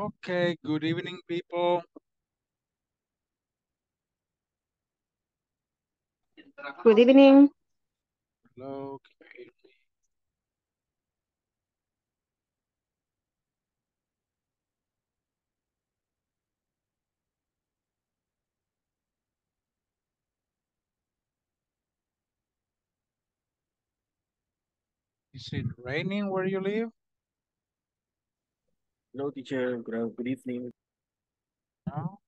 Okay, good evening, people. Good evening. Hello, can you hear me? Is it raining where you live? No, teacher. Good evening. No.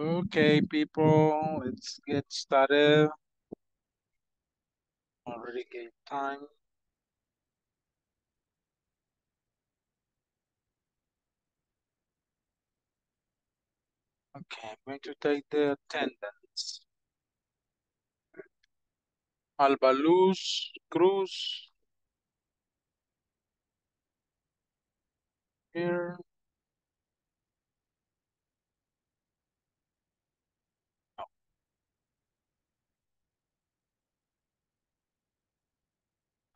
Okay, people, let's get started. Already gave time. Okay, I'm going to take the attendance. Alba Luz Cruz. Here.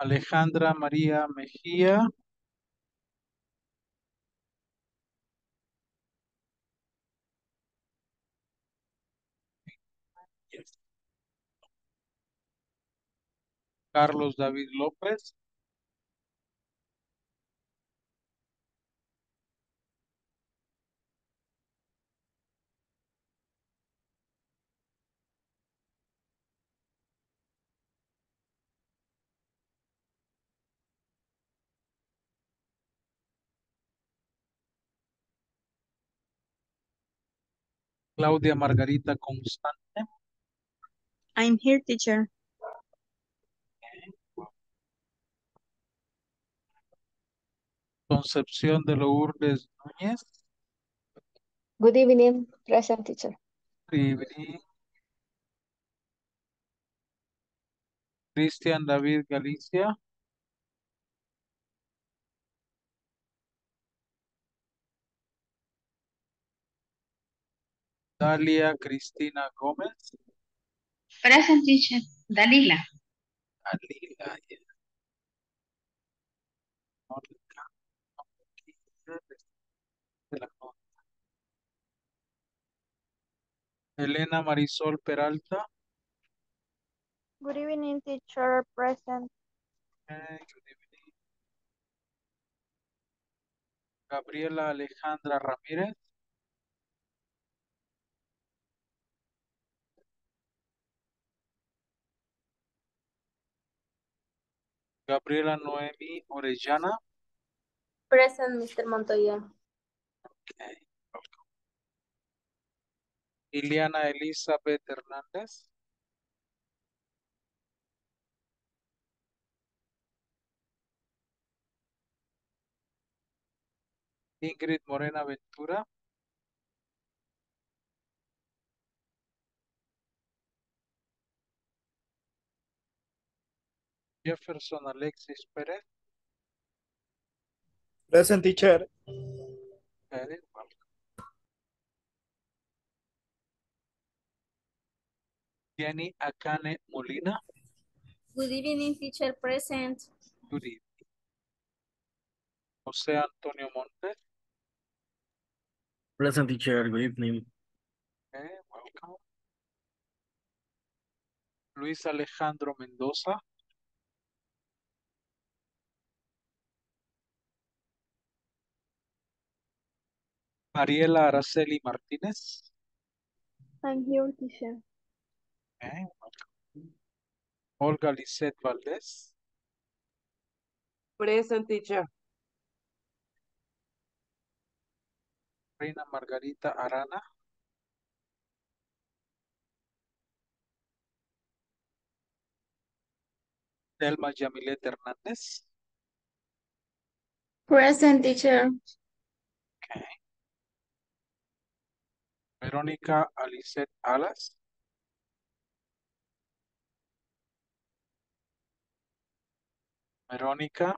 Alejandra María Mejía. Yes. Carlos David López. Claudia Margarita Constante. I'm here, teacher. Okay. Concepción de Lourdes Núñez. Good evening, present, teacher. Good evening. Cristian David Galicia. Dalia Cristina Gomez. Present teacher, Dalila. Dalila, yeah. Elena Marisol Peralta. Good evening, teacher. Present. Okay, good evening. Gabriela Alejandra Ramirez. Gabriela Noemí Orellana. Present, Mr. Montoya. Okay. Iliana Elizabeth Hernández. Ingrid Morena Ventura. Jefferson Alexis Perez. Present, teacher. Okay. Jenny Akane Molina. Good evening, teacher. Present. Good evening. Jose Antonio Monte. Present, teacher. Good evening. Okay, welcome. Luis Alejandro Mendoza. Mariela Araceli Martinez. I'm here, teacher. Okay, welcome. Olga Lissette Valdez. Present, teacher. Reina Margarita Arana. Selma Yamilet Hernández. Present, teacher. Okay. Verónica Alicet Alas. Verónica.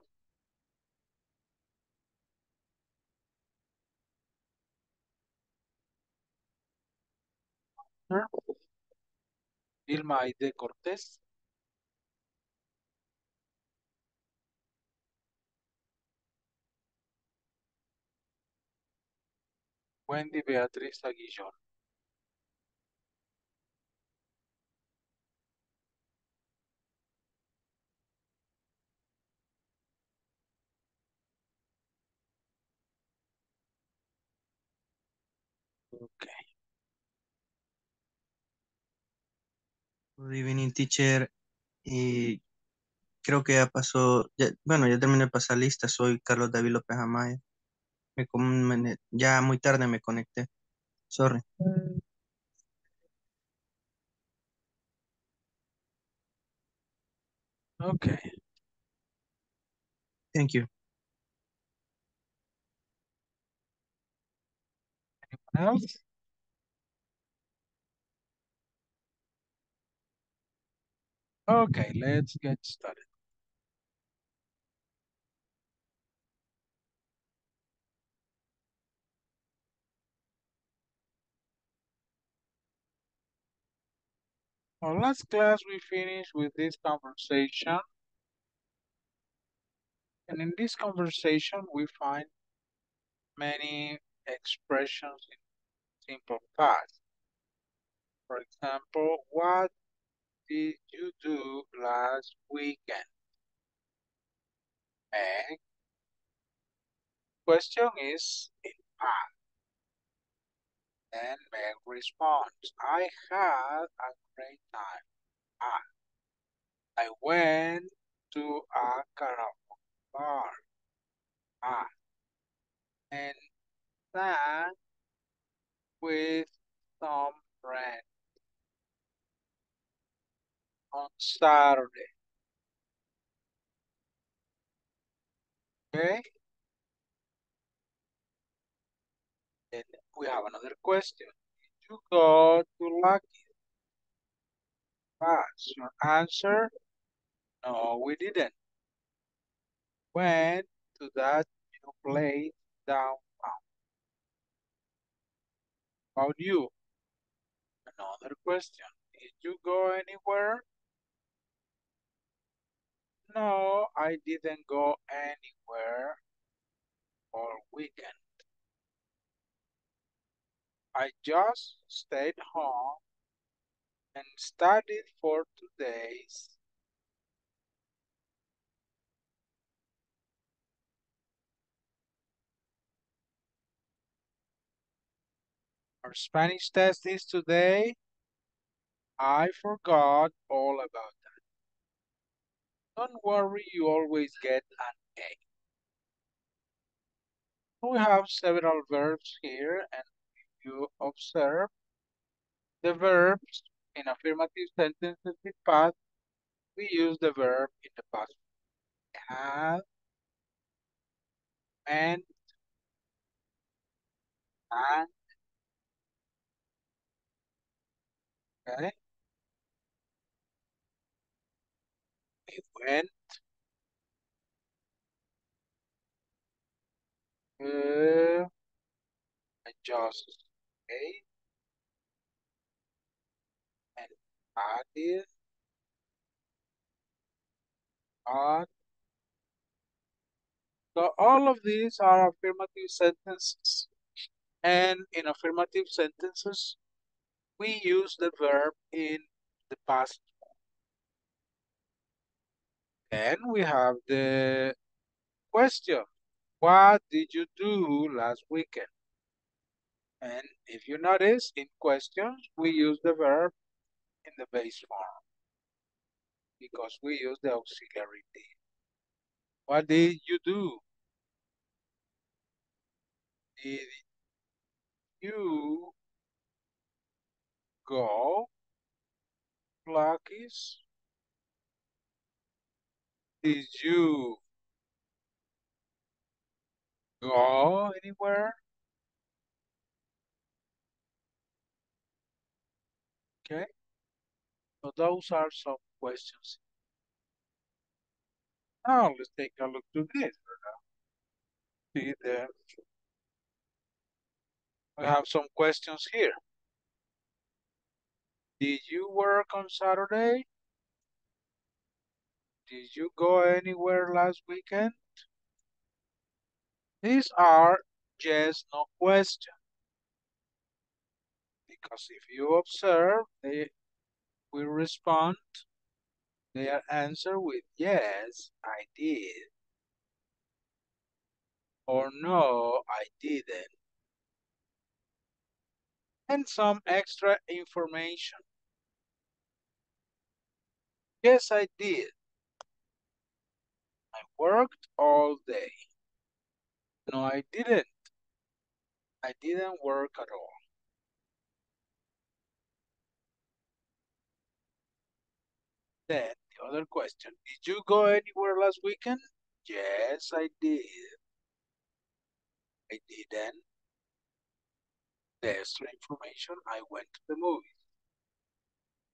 Vilma Aide Cortés. Wendy Beatriz Aguillón. Okay. Good evening, teacher. Y creo que ya pasó, ya terminé de pasar lista. Soy Carlos David López Amaya. Ya muy tarde me conecté. Sorry. Okay. Thank you. Anyone else? Okay, let's get started. Our last class we finished with this conversation. And in this conversation we find many expressions in simple past. For example, what did you do last weekend? And question is in past. And Meg responds, I had a great time. I went to a karaoke bar. And sang with some friends on Saturday. Okay. And we have another question. Did you go to Lucky? Pass. Your answer? No, we didn't. Went to that new place downtown. About you? Another question. Did you go anywhere? No, I didn't go anywhere all weekend. I just stayed home and studied for 2 days. Our Spanish test is today. I forgot all about that. Don't worry, you always get an A. We have several verbs here, and if you observe the verbs in affirmative sentences with past, we use the verb in the past. Have, meant, and. Okay. We went. I just ate and added on. So all of these are affirmative sentences, and in affirmative sentences, we use the verb in the past. Then we have the question. What did you do last weekend? And if you notice, in questions, we use the verb in the base form because we use the auxiliary did. What did you do? Did you go, Lucky's? Did you go anywhere? Okay, so those are some questions. Now let's take a look to this. See there. We have some questions here. Did you work on Saturday? Did you go anywhere last weekend? These are yes, no questions. Because if you observe, they will respond their answer with yes, I did. Or no, I didn't. And some extra information. Yes, I did. I worked all day. No, I didn't. I didn't work at all. Then the other question. Did you go anywhere last weekend? Yes, I did. I didn't. The extra information, I went to the movies.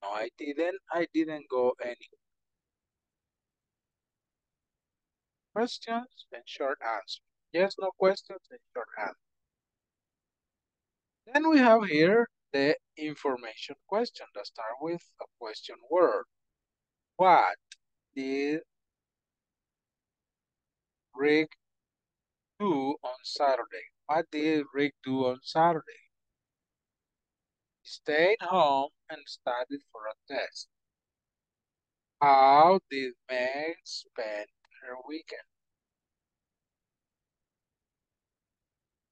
No, I didn't. I didn't go anywhere. Questions and short answers. Yes, no questions and short answers. Then we have here the information question that starts with a question word. What did Rick do on Saturday? What did Rick do on Saturday? He stayed home and studied for a test. How did Meg spend her weekend?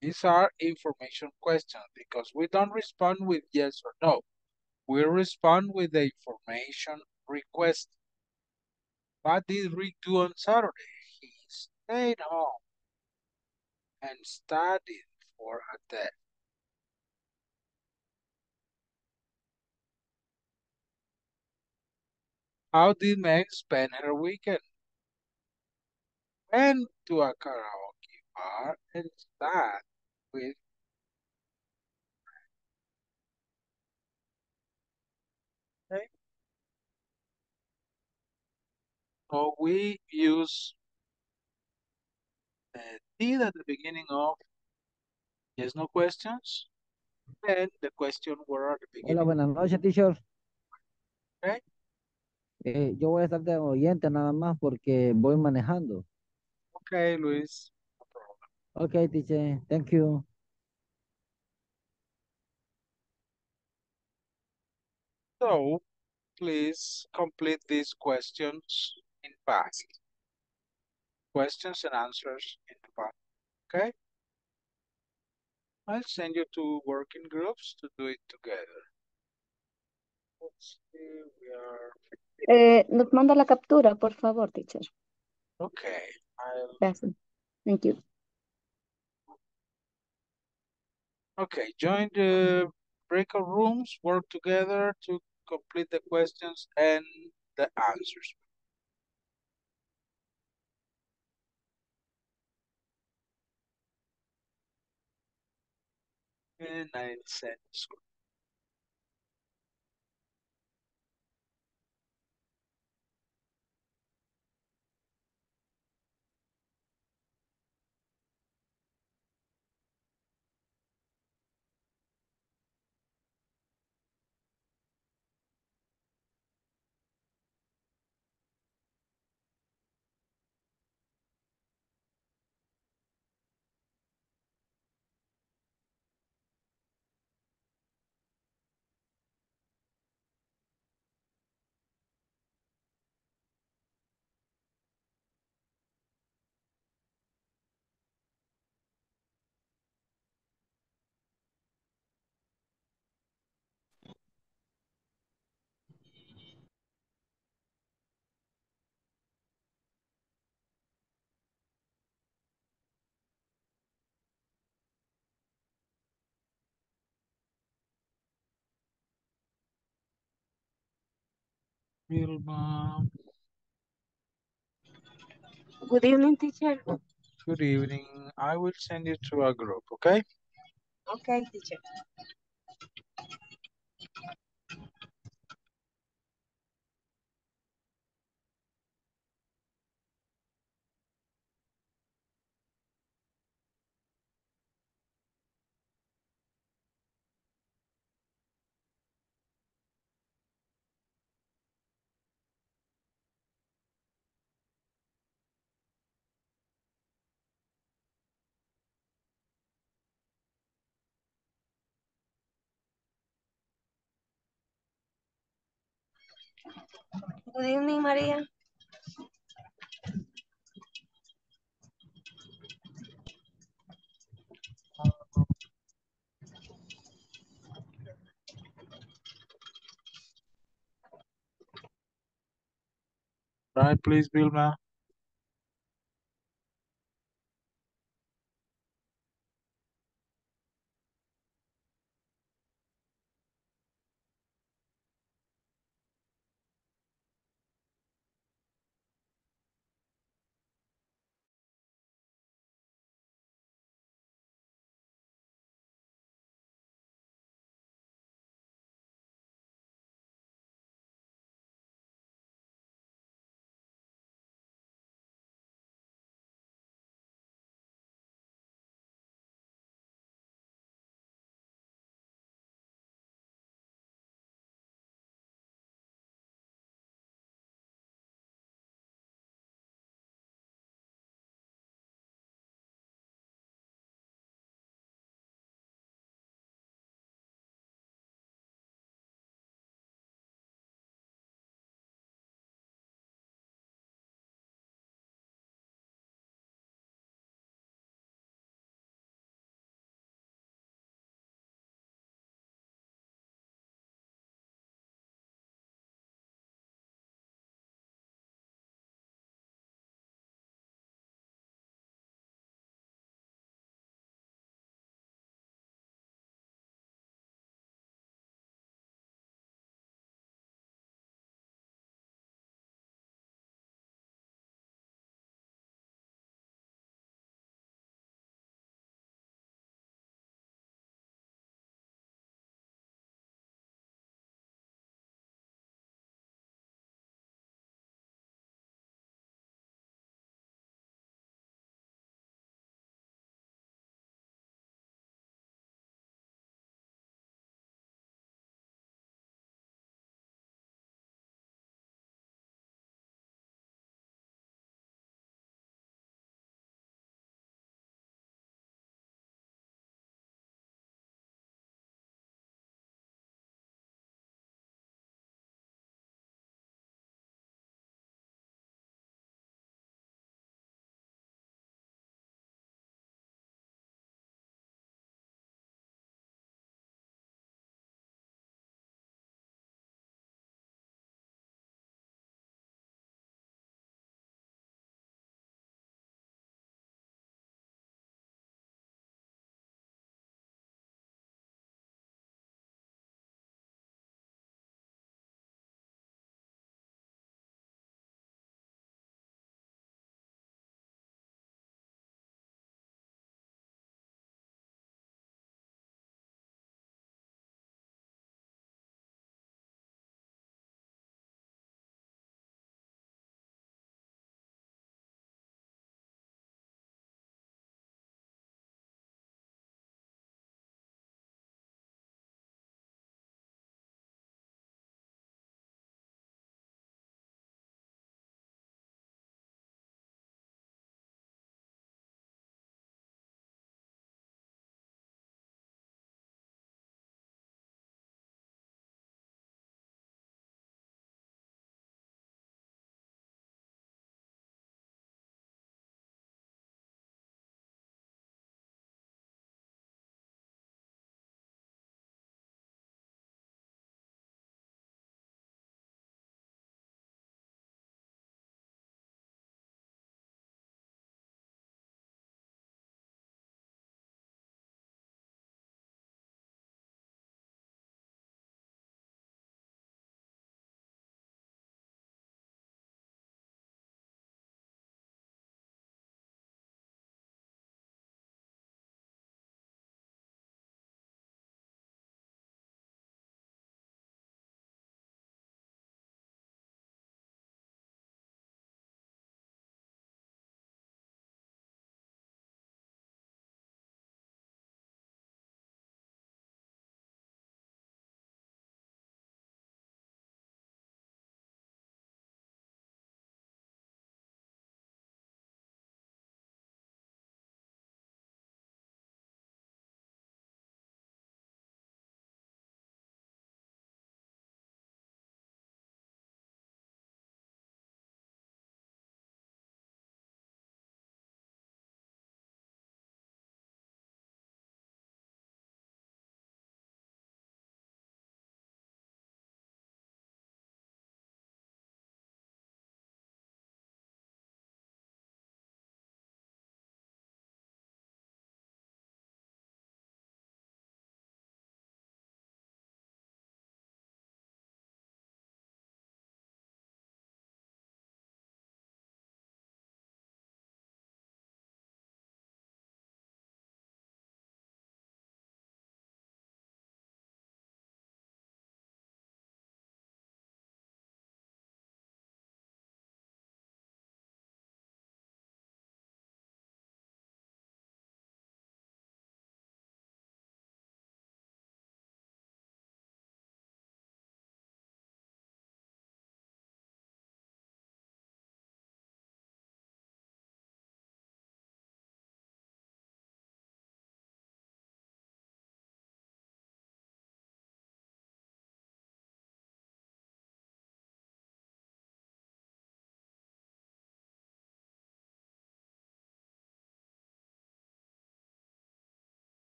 These are information questions because we don't respond with yes or no. We respond with the information request. What did Rick do on Saturday? He stayed home and studied for a test. How did Meg spend her weekend? Went to a karaoke bar and sat with. Okay. So we use did at the beginning of yes, no questions, and the question word at the beginning. Hola, buenas noches, teacher. Ok. Yo voy a estar de oyente nada más porque voy manejando. Ok, Luis. Ok, teacher. Thank you. So, please complete these questions in past. Questions and answers in the past. Okay? I'll send you two working groups to do it together. Let's see, we are... Nos manda la captura, por favor, teacher. Okay, I'll... Gracias. Thank you. Okay, join the breakout rooms, work together to complete the questions and the answers. And I'll send the script. Vilma, Good evening, teacher. good evening. I will send you to a group, okay? Okay, teacher. Good evening, Maria. Right, please, Vilma.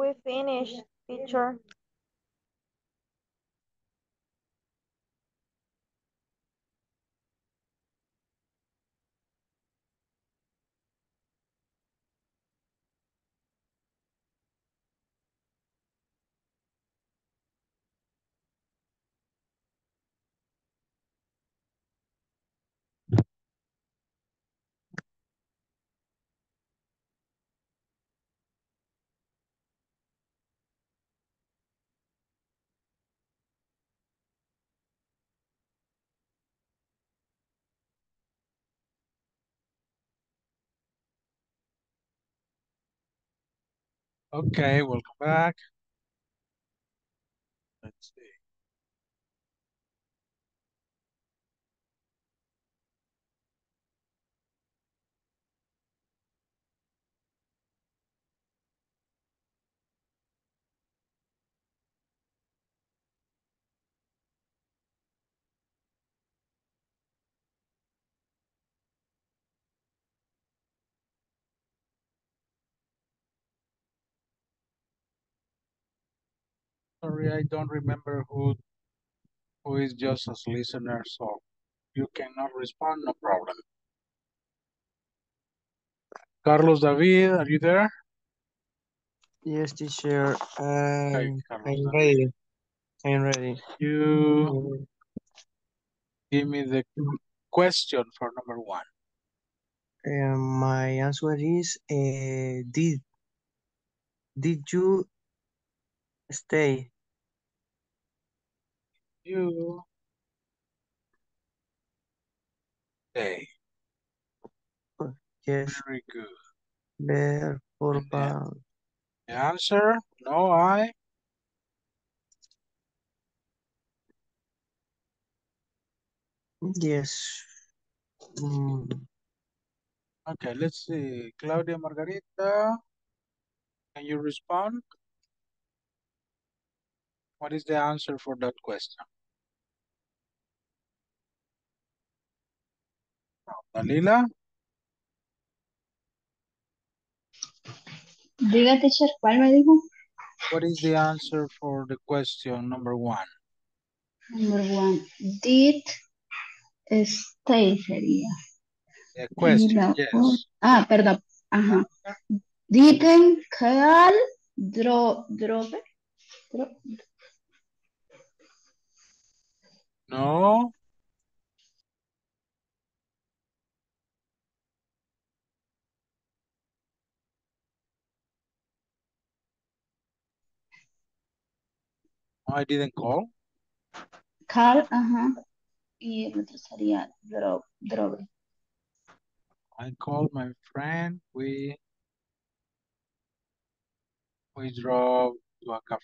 We finished, teacher. Okay, welcome back. Let's see. Sorry, I don't remember who is just as listener, so you cannot respond, no problem. Carlos David, are you there? Yes, teacher. Okay, I'm ready. I'm ready. You give me the question for number one. My answer is did you stay? You stay. Yes. Very good. Therefore, the answer? No, I. Yes. Okay, let's see. Claudia Margarita, can you respond? What is the answer for that question? Dalila? Diga, teacher, ¿cuál me dijo? What is the answer for the question number one? Number one, did stay sería? The question, la... yes. Ah, perdón. Ajá. Didn't call drove? No. I didn't call. Call, ajá. Y el otro sería drove. I called my friend. We drove to a cafe.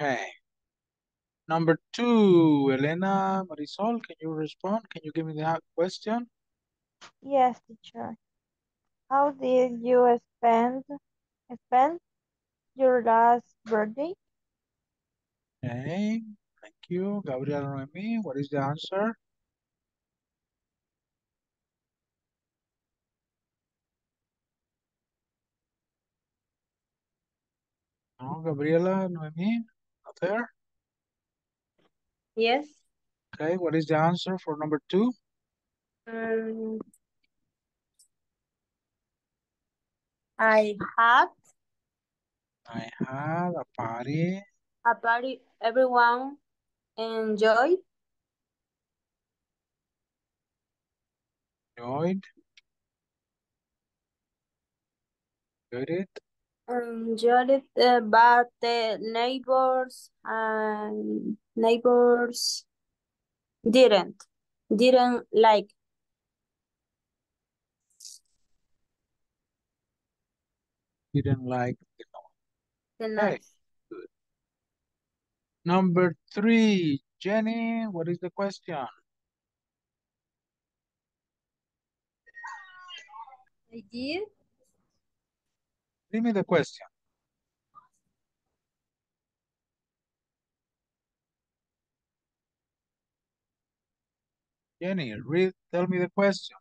Okay. Number two, Elena Marisol, can you respond? Can you give me that question? Yes, teacher. How did you spend your last birthday? Okay, thank you. Gabriela Noemí, what is the answer? No, Gabriela Noemí, not there? Yes. Okay, what is the answer for number two? I had a party. A party everyone enjoyed. Enjoyed it. Enjoyed it, but the neighbors didn't like. Didn't like the noise. Okay. Good. Number three, Jenny, what is the question? I did. Give me the question. Jenny, tell me the question.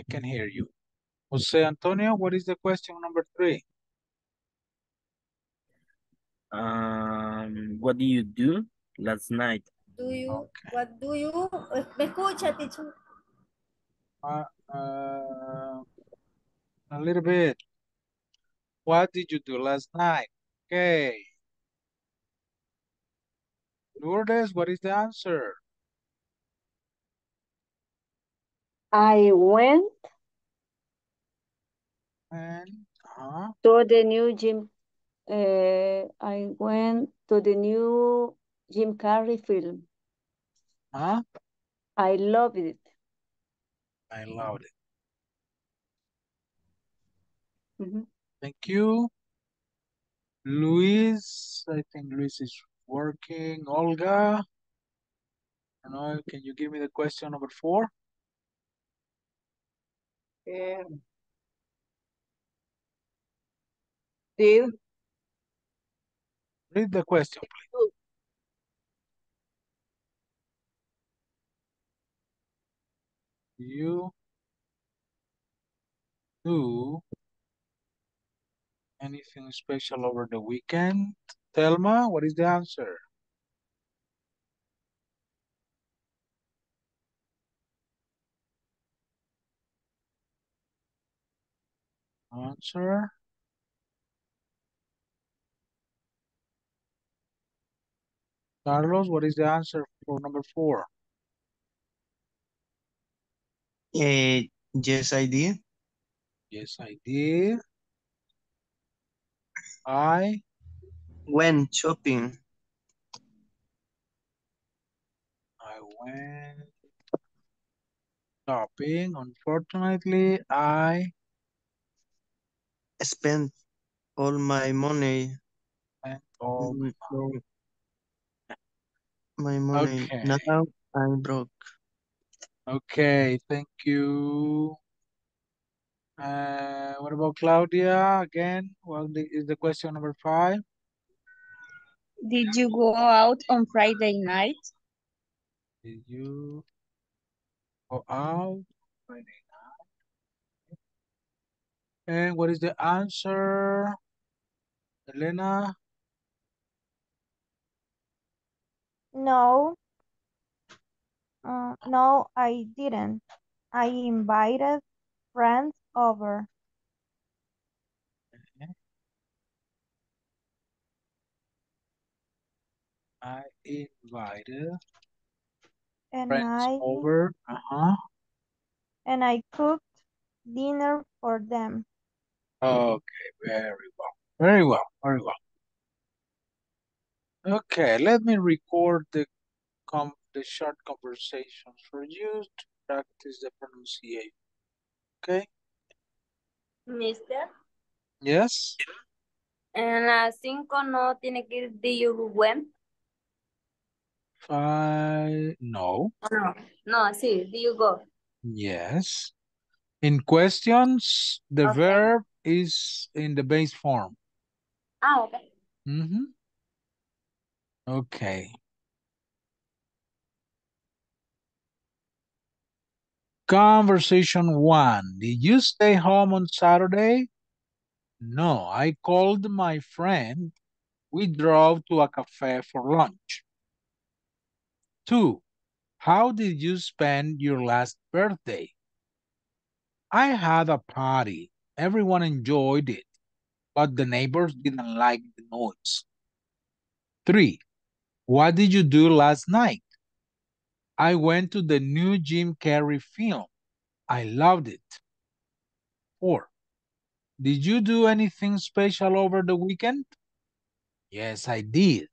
I can hear you. Jose Antonio, what is the question number 3? What do you do last night? What do you? Me escucha, teacher? A little bit. What did you do last night? Okay. Lourdes, what is the answer? I went and to the new gym. I went to the new Jim Carrey film. Huh? I loved it. I loved it. Mm-hmm. Thank you. Luis, I think Luis is working. Olga, I don't know, can you give me the question number 4? Did. Read the question, please. You do anything special over the weekend? Thelma, what is the answer? Answer. Carlos, what is the answer for number 4? Yes, I did. Yes, I did. I went shopping. I went shopping. Unfortunately, I spent all my money. And all my money. Okay. Now I'm broke. Okay, thank you. What about Claudia again? What is the question number 5? Did you go out on Friday night? Did you go out Friday night? And what is the answer, Elena? No. No, I didn't. I invited friends over. Okay. I invited friends over. And I cooked dinner for them. Okay, very well. Very well, very well. Okay, let me record the short conversations for you to practice the pronunciation. Okay? Mister? Yes? En las 5 no tiene que ir, did you went? 5, no. No, no, sí, did you go? Yes. In questions, the verb is in the base form. Ah, okay. Mm-hmm. Okay. Conversation 1. Did you stay home on Saturday? No, I called my friend. We drove to a cafe for lunch. 2. How did you spend your last birthday? I had a party. Everyone enjoyed it, but the neighbors didn't like the noise. 3. What did you do last night? I went to the new Jim Carrey film. I loved it. 4. Did you do anything special over the weekend? Yes, I did.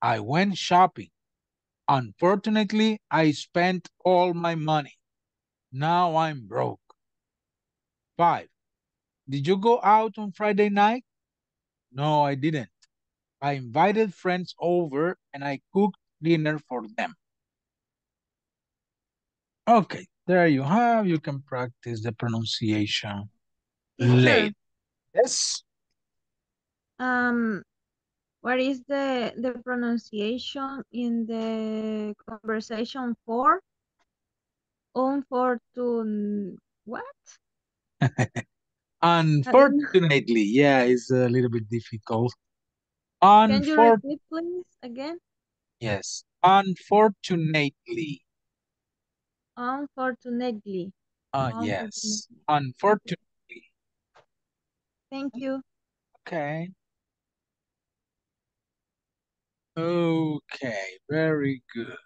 I went shopping. Unfortunately, I spent all my money. Now I'm broke. 5. Did you go out on Friday night? No, I didn't. I invited friends over and I cooked dinner for them. Okay, there you have. You can practice the pronunciation later. Yes? What is the pronunciation in the conversation 4? On 4 to what? Unfortunately, yeah, it's a little bit difficult. Can you repeat, please, again? Yes, unfortunately. Unfortunately. Yes, unfortunately. Thank you. Okay. Okay, very good.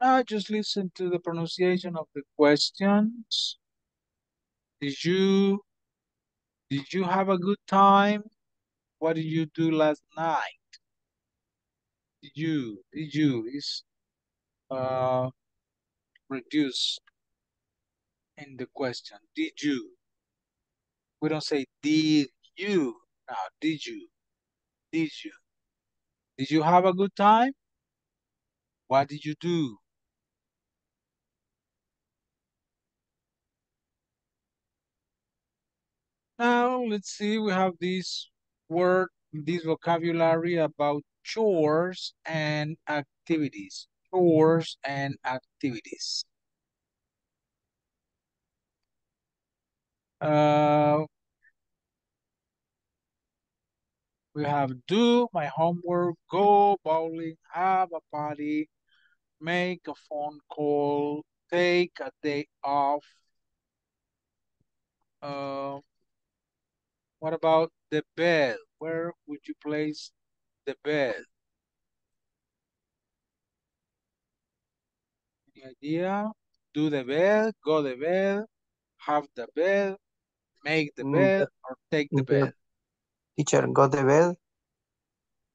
Now just listen to the pronunciation of the questions. Did you have a good time? What did you do last night? Did you is reduced in the question. Did you? We don't say did you now. Did you have a good time? What did you do? Now let's see, we have this word, this vocabulary about chores and activities. Chores and activities. We have do my homework, go bowling, have a party, make a phone call, take a day off. What about the bell? Where would you place the bell? Any idea? Do the bell, go the bell, have the bell, make the bell, or take the bell? Teacher, go the bell?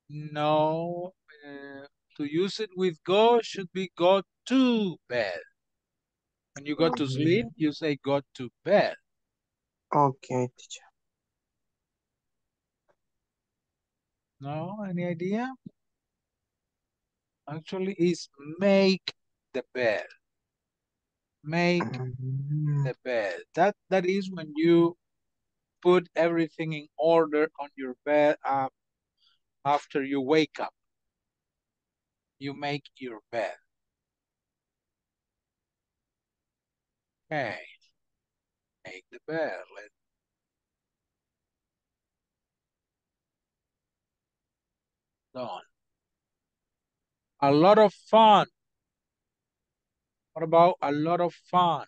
No. To use it with go should be go to bed. When you go to sleep, you say go to bed. Okay, teacher. No, any idea? Actually, it's make the bed. Make the bed. That is when you put everything in order on your bed after you wake up. You make your bed. Okay. Make the bed. Done. A lot of fun. What about a lot of fun?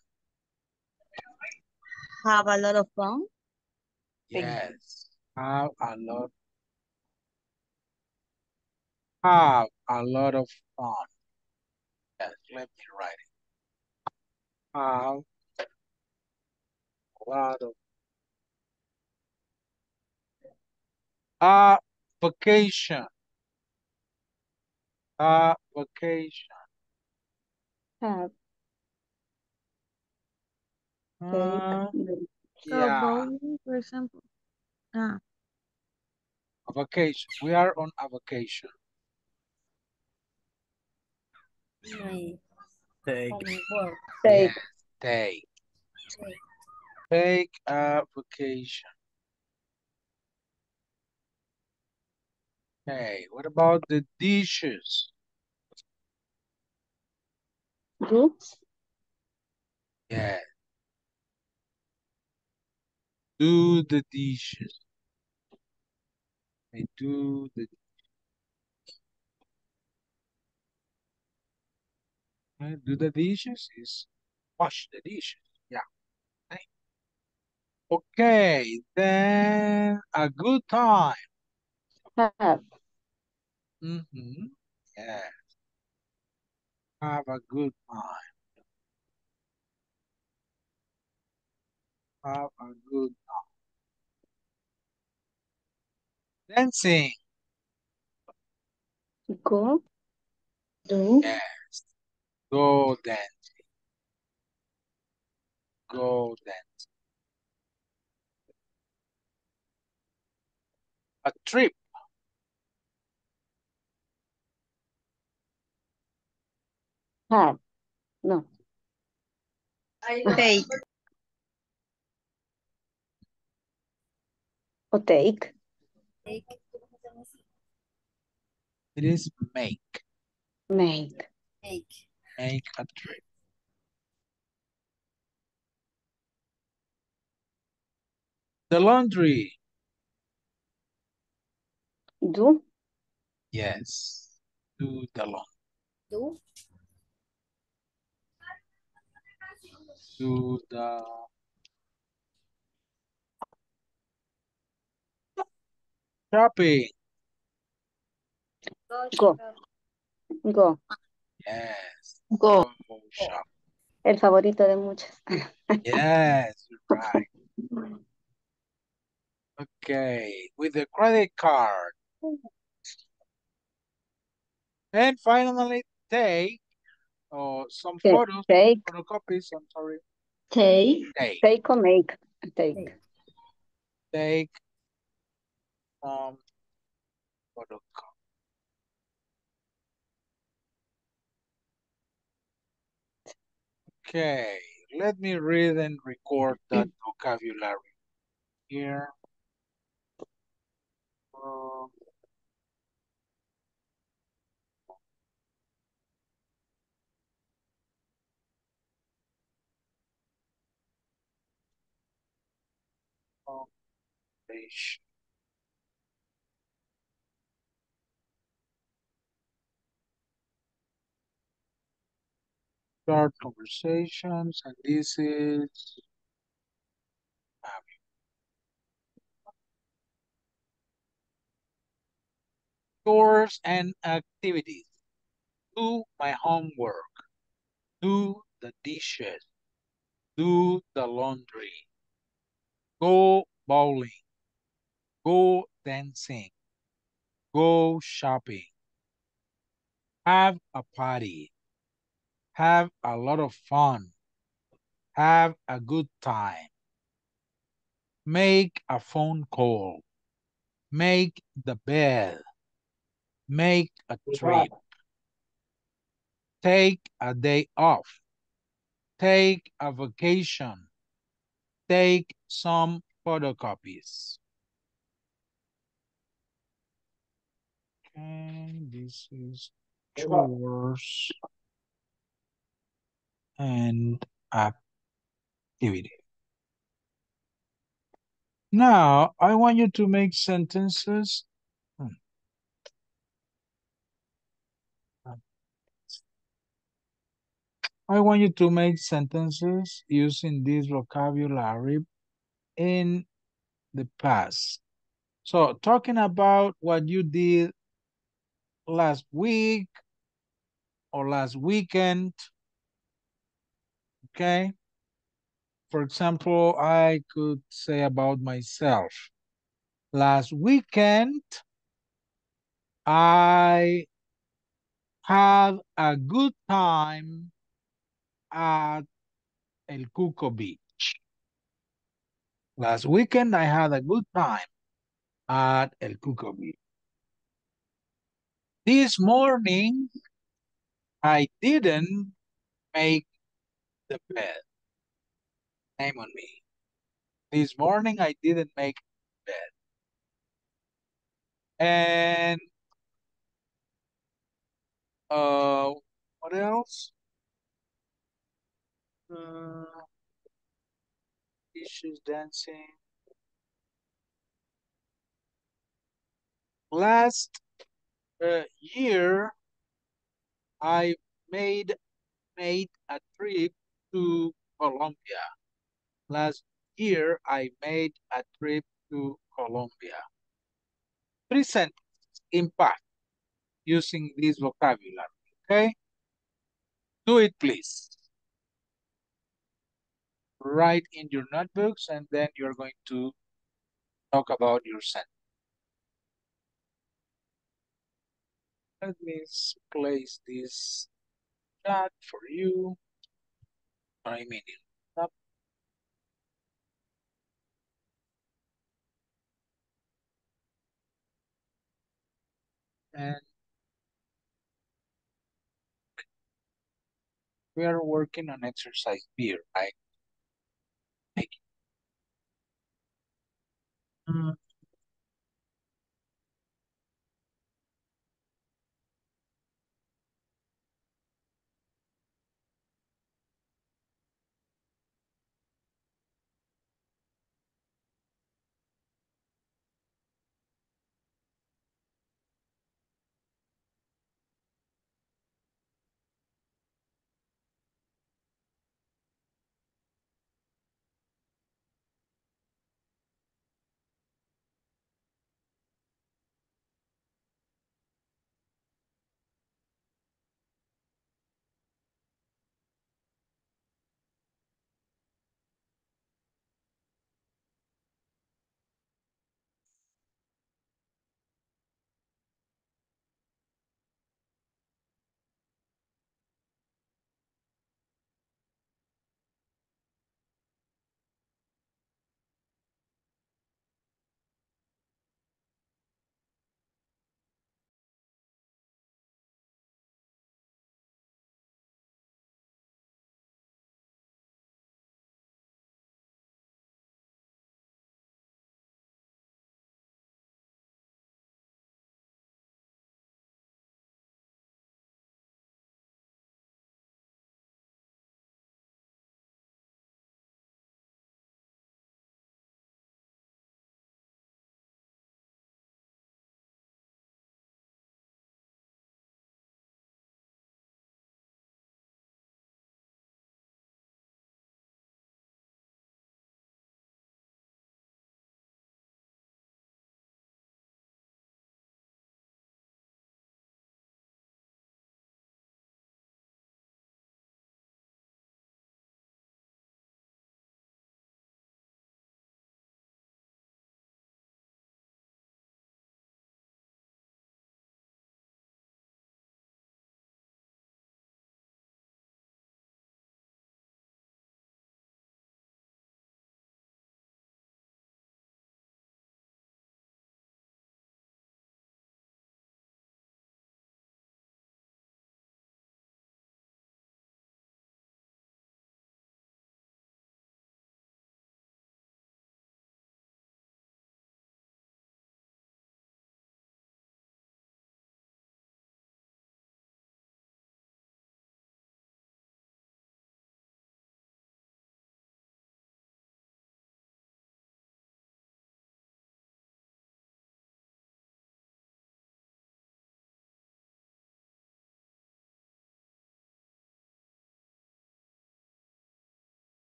Have a lot of fun? Yes, have a lot. Have a lot of fun. Yes, let me write it. Have a lot of. A vacation. A vacation. Have. So yeah. Bowling, for example. A vacation. We are on a vacation. Take. Take. Take. Take a vacation. Okay. What about the dishes? Oops. Yeah. Do the dishes. I do the dishes. I do the dishes is wash the dishes. Yeah. Okay. Okay. Then a good time. Have. Yeah. Have a good time. Have a good time. Dancing. Go. Do. Yes. Go dancing. Go dancing. A trip. Have. No. Take. Or take. Take. It is make. Make. Make. Make a trip. the laundry? Do? Yes. Do the laundry. Do? Do the... shopping. Go. Go. Yes. Go. Go shopping. El favorito de muchas. Yes, right. Okay, with the credit card. And finally, take some photos, take. Photocopies, I'm sorry. Take or make. Take some photocopies. Okay, let me read and record that vocabulary here. Page. Start conversations, and this is chores and activities. Do my homework. Do the dishes. Do the laundry. Go bowling. Go dancing. Go shopping. Have a party. Have a lot of fun. Have a good time. Make a phone call. Make the bed. Make a trip. Take a day off. Take a vacation. Take some photocopies. Okay, this is chores and activity. Now, I want you to make sentences. I want you to make sentences using this vocabulary in the past. So, talking about what you did last week or last weekend. Okay, for example, I could say about myself. Last weekend, I had a good time at El Cuco Beach. Last weekend, I had a good time at El Cuco Beach. This morning, I didn't make the bed. Name on me. This morning I didn't make the bed. And what else? Issues dancing. Last year I made a trip to Colombia. Last year, I made a trip to Colombia. Three sentences in past using this vocabulary, okay? Do it, please. Write in your notebooks, and then you're going to talk about your sentence. Let me place this chat for you. I mean, up. And we are working on exercise here. I make it.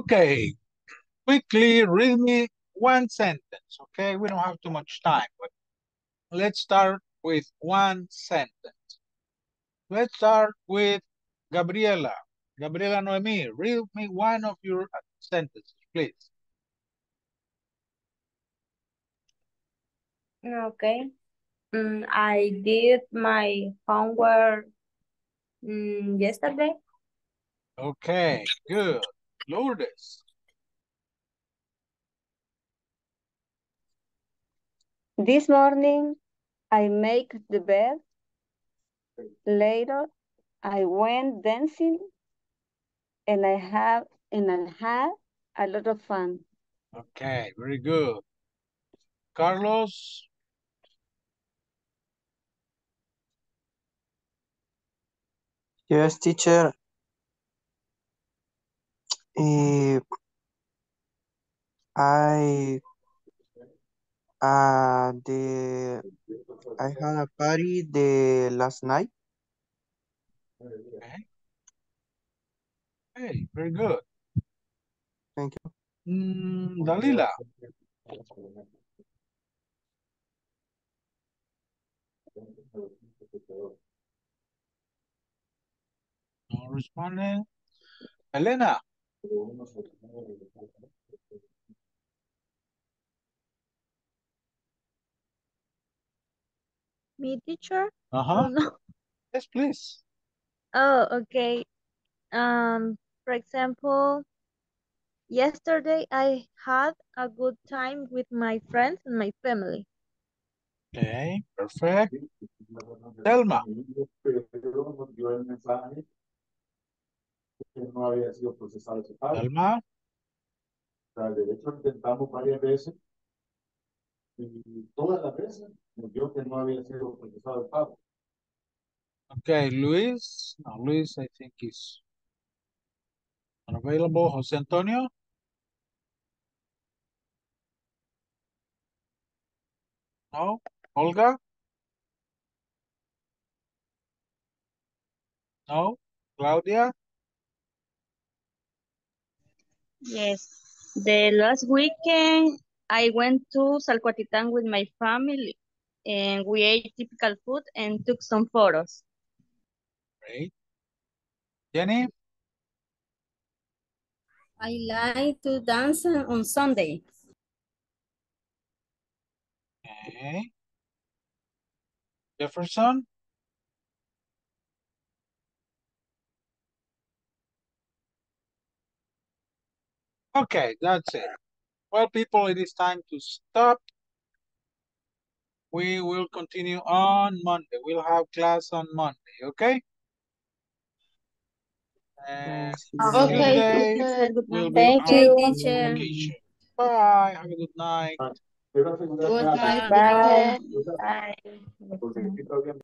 Okay, quickly read me one sentence, okay? We don't have too much time, but let's start with one sentence. Let's start with Gabriela. Gabriela Noemi, read me one of your sentences, please. Okay. I did my homework yesterday. Okay, good. Lourdes. This morning, I make the bed. Later, I went dancing, and I had a lot of fun. Okay, very good. Carlos. Yes, teacher. I had a party the last night. Okay. Hey, very good. Thank you. Dalila. No responding. Elena. Me, teacher? Oh, no. Yes, please. Oh, okay. For example, yesterday I had a good time with my friends and my family. Okay, perfect. Selma. Selma. Okay, Luis. Now, Luis, I think is unavailable. Jose Antonio. No. Olga. No. Claudia. Yes. The last weekend, I went to Salcoatitán with my family, and we ate typical food and took some photos. Great. Jenny? I like to dance on Sunday. Okay. Jefferson? Okay, that's it. Well, people, it is time to stop. We will continue on Monday. We'll have class on Monday, okay? And okay, Tuesday, we'll thank you, teacher. Bye. Have a good night. Good night. Bye. Bye. Bye.